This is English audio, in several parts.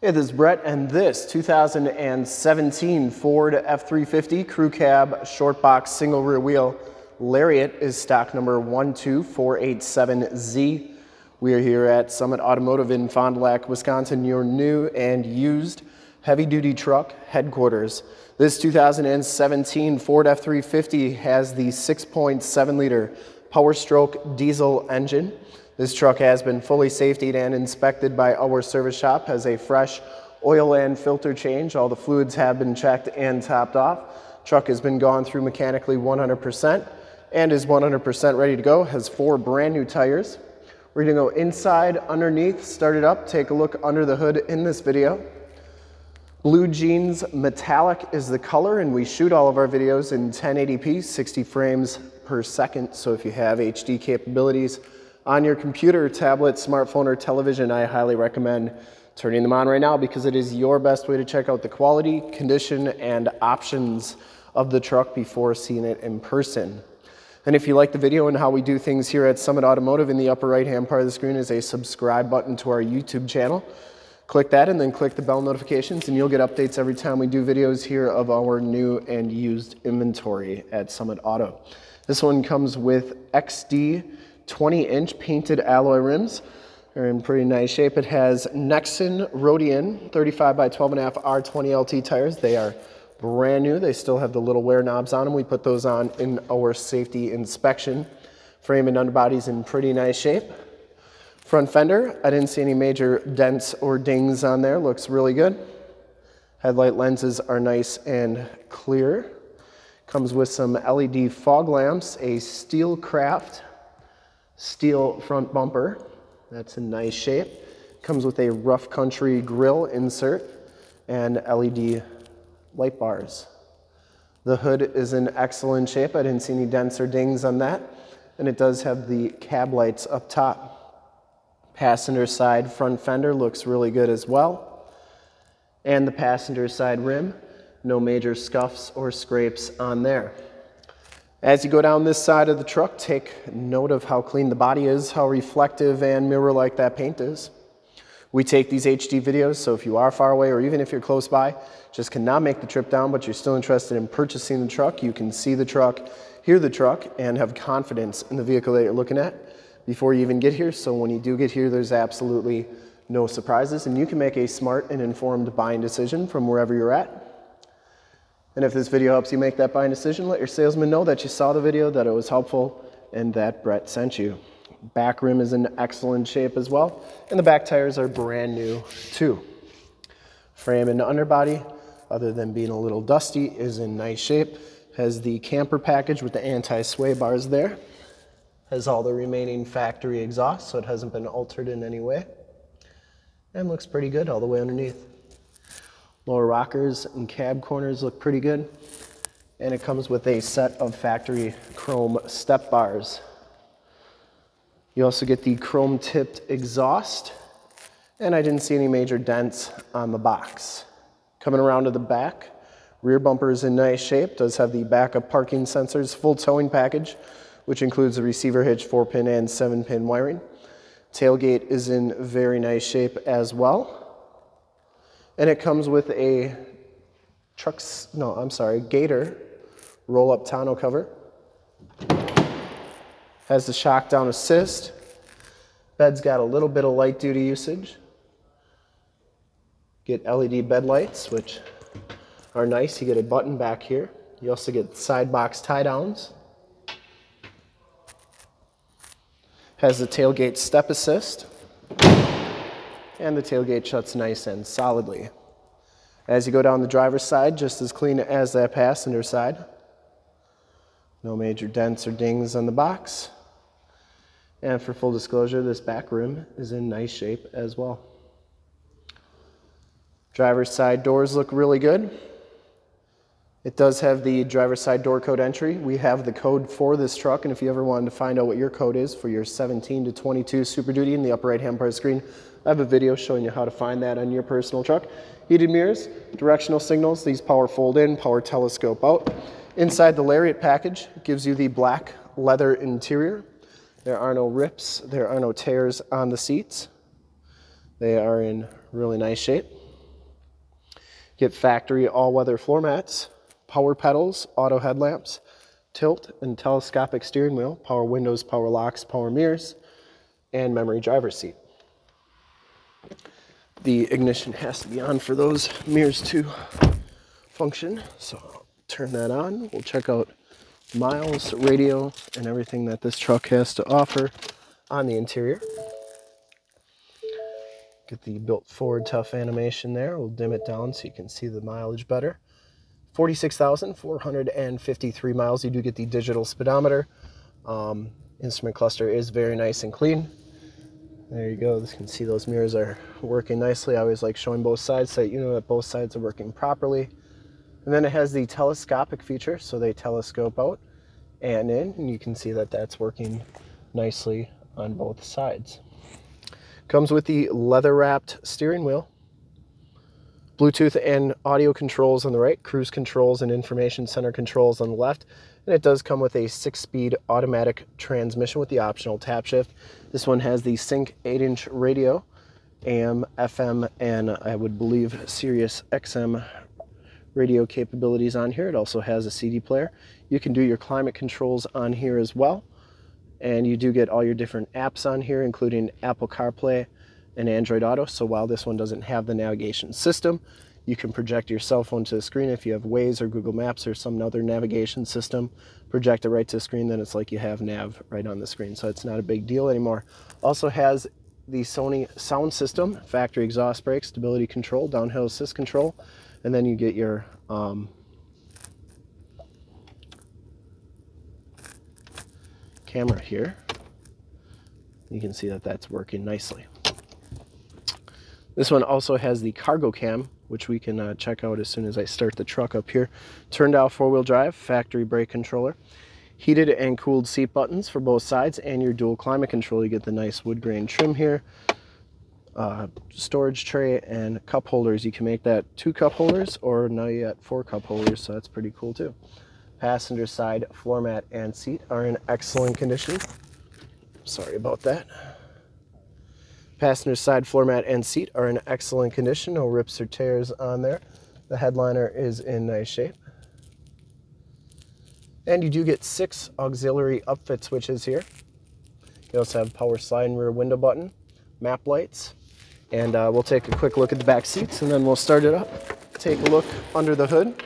Hey, this is Brett, and this 2017 Ford F350 Crew Cab Short Box Single Rear Wheel Lariat is stock number 12487Z. We are here at Summit Automotive in Fond du Lac, Wisconsin, your new and used heavy-duty truck headquarters. This 2017 Ford F350 has the 6.7-liter Power Stroke diesel engine. This truck has been fully safetied and inspected by our service shop, has a fresh oil and filter change. All the fluids have been checked and topped off. Truck has been gone through mechanically 100% and is 100% ready to go. Has four brand new tires. We're gonna go inside, underneath, start it up, take a look under the hood in this video. Blue Jeans Metallic is the color, and we shoot all of our videos in 1080p, 60 frames per second. So if you have HD capabilities on your computer, tablet, smartphone, or television, I highly recommend turning them on right now because it is your best way to check out the quality, condition, and options of the truck before seeing it in person. And if you like the video and how we do things here at Summit Automotive, in the upper right-hand part of the screen is a subscribe button to our YouTube channel. Click that and then click the bell notifications, and you'll get updates every time we do videos here of our new and used inventory at Summit Auto. This one comes with XD 20-inch painted alloy rims. They're in pretty nice shape. It has Nexen Rodian 35x12.5 R20LT tires. They are brand new. They still have the little wear knobs on them. We put those on in our safety inspection. Frame and underbody's in pretty nice shape. Front fender, I didn't see any major dents or dings on there. Looks really good. Headlight lenses are nice and clear. Comes with some LED fog lamps, a Steelcraft steel front bumper. That's in nice shape. Comes with a Rough Country grill insert and LED light bars. The hood is in excellent shape. I didn't see any dents or dings on that. And it does have the cab lights up top. Passenger side front fender looks really good as well. And the passenger side rim, no major scuffs or scrapes on there. As you go down this side of the truck, take note of how clean the body is, how reflective and mirror-like that paint is. We take these HD videos, so if you are far away or even if you're close by, just cannot make the trip down, but you're still interested in purchasing the truck, you can see the truck, hear the truck, and have confidence in the vehicle that you're looking at before you even get here. So when you do get here, there's absolutely no surprises, and you can make a smart and informed buying decision from wherever you're at. And if this video helps you make that buying decision, let your salesman know that you saw the video, that it was helpful, and that Brett sent you. Back rim is in excellent shape as well, and the back tires are brand new too. Frame and underbody, other than being a little dusty, is in nice shape. Has the camper package with the anti-sway bars there. Has all the remaining factory exhaust, so it hasn't been altered in any way. And looks pretty good all the way underneath. Lower rockers and cab corners look pretty good. And it comes with a set of factory chrome step bars. You also get the chrome tipped exhaust. And I didn't see any major dents on the box. Coming around to the back, rear bumper is in nice shape. Does have the backup parking sensors, full towing package, which includes the receiver hitch, 4-pin and 7-pin wiring. Tailgate is in very nice shape as well. And it comes with a Gator roll-up tonneau cover. Has the shock down assist. Bed's got a little bit of light duty usage. Get LED bed lights, which are nice. You get a button back here. You also get side box tie downs. Has the tailgate step assist. And the tailgate shuts nice and solidly. As you go down the driver's side, just as clean as that passenger side. No major dents or dings on the box. And for full disclosure, this back rim is in nice shape as well. Driver's side doors look really good. It does have the driver's side door code entry. We have the code for this truck, and if you ever wanted to find out what your code is for your 17 to 22 Super Duty, in the upper right-hand part of the screen, I have a video showing you how to find that on your personal truck. Heated mirrors, directional signals, these power fold in, power telescope out. Inside the Lariat package, it gives you the black leather interior. There are no rips, there are no tears on the seats. They are in really nice shape. Get factory all-weather floor mats, power pedals, auto headlamps, tilt and telescopic steering wheel, power windows, power locks, power mirrors, and memory driver's seat. The ignition has to be on for those mirrors to function, so I'll turn that on. We'll check out miles, radio, and everything that this truck has to offer on the interior. Get the built Ford tough animation there. We'll dim it down so you can see the mileage better. 46,453 miles. You do get the digital speedometer. Instrument cluster is very nice and clean. There you go. You can see those mirrors are working nicely. I always like showing both sides so that you know that both sides are working properly. And then it has the telescopic feature, so they telescope out and in, and you can see that that's working nicely on both sides. Comes with the leather-wrapped steering wheel, Bluetooth and audio controls on the right, cruise controls and information center controls on the left, and it does come with a 6-speed automatic transmission with the optional tap shift. This one has the Sync 8-inch radio, AM, FM, and I would believe Sirius XM radio capabilities on here. It also has a CD player. You can do your climate controls on here as well, and you do get all your different apps on here, including Apple CarPlay and Android Auto. So while this one doesn't have the navigation system, you can project your cell phone to the screen. If you have Waze or Google Maps or some other navigation system, project it right to the screen, then it's like you have nav right on the screen. So it's not a big deal anymore. Also has the Sony sound system, factory exhaust brakes, stability control, downhill assist control, and then you get your camera here. You can see that that's working nicely. This one also has the cargo cam, which we can check out as soon as I start the truck up here. Turned out four-wheel drive, factory brake controller, heated and cooled seat buttons for both sides, and your dual climate control. You get the nice wood grain trim here. Storage tray and cup holders. You can make that 2 cup holders, or now you got 4 cup holders, so that's pretty cool too. Passenger side floor mat and seat are in excellent condition. Sorry about that. Passenger side floor mat and seat are in excellent condition. No rips or tears on there. The headliner is in nice shape. And you do get 6 auxiliary upfit switches here. You also have power slide and rear window button, map lights, and we'll take a quick look at the back seats and then we'll start it up. Take a look under the hood.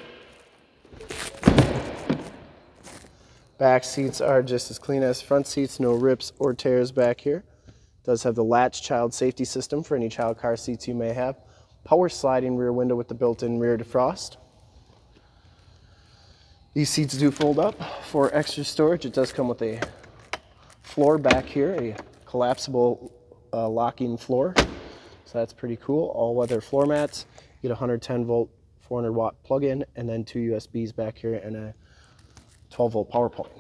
Back seats are just as clean as front seats, no rips or tears back here. Does have the latch child safety system for any child car seats you may have. Power sliding rear window with the built-in rear defrost. These seats do fold up for extra storage. It does come with a floor back here, a collapsible locking floor, so that's pretty cool. All-weather floor mats. You get a 110-volt, 400-watt plug-in, and then 2 USBs back here and a 12-volt power point.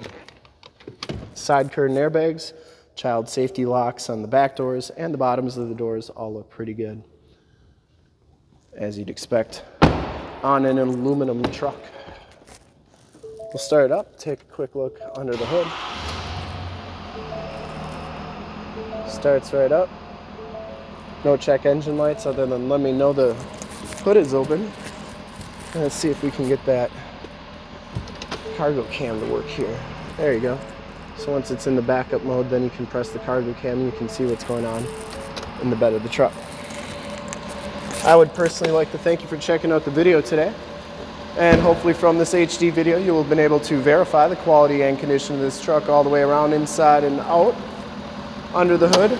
Side curtain airbags, child safety locks on the back doors, and the bottoms of the doors all look pretty good, as you'd expect on an aluminum truck. We'll start it up, take a quick look under the hood. Starts right up. No check engine lights other than let me know the hood is open. Let's see if we can get that cargo cam to work here. There you go. So once it's in the backup mode, then you can press the cargo cam and you can see what's going on in the bed of the truck. I would personally like to thank you for checking out the video today. And hopefully from this HD video, you will have been able to verify the quality and condition of this truck all the way around, inside and out. Under the hood,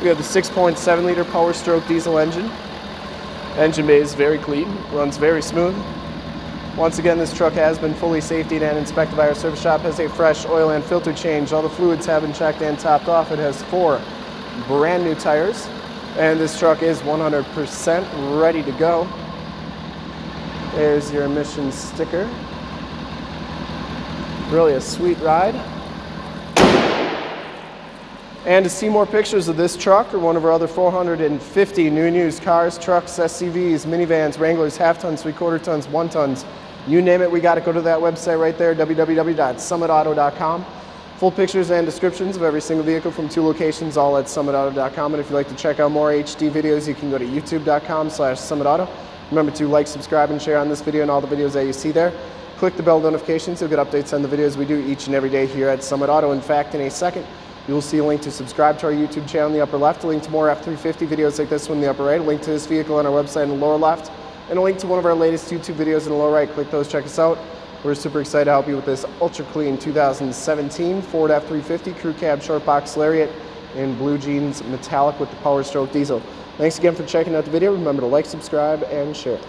we have the 6.7 liter Power Stroke diesel engine. Engine bay is very clean, runs very smooth. Once again, this truck has been fully safetied and inspected by our service shop, has a fresh oil and filter change. All the fluids have been checked and topped off. It has 4 brand new tires, and this truck is 100% ready to go. There's your emissions sticker. Really a sweet ride. And to see more pictures of this truck or one of our other 450 new and used cars, trucks, SCVs, minivans, Wranglers, half-tons, three-quarter-tons, one-tons, you name it, we got to go to that website right there, www.SummitAuto.com. Full pictures and descriptions of every single vehicle from 2 locations, all at SummitAuto.com. And if you'd like to check out more HD videos, you can go to youtube.com/SummitAuto. Remember to like, subscribe, and share on this video and all the videos that you see there. Click the bell notifications so you'll get updates on the videos we do each and every day here at Summit Auto. In fact, in a second, you'll see a link to subscribe to our YouTube channel in the upper left, a link to more F350 videos like this one in the upper right, a link to this vehicle on our website in the lower left, and a link to one of our latest YouTube videos in the lower right. Click those, check us out. We're super excited to help you with this ultra clean 2017 Ford F350 Crew Cab Short Box Lariat in blue jeans metallic with the Power Stroke diesel. Thanks again for checking out the video. Remember to like, subscribe, and share.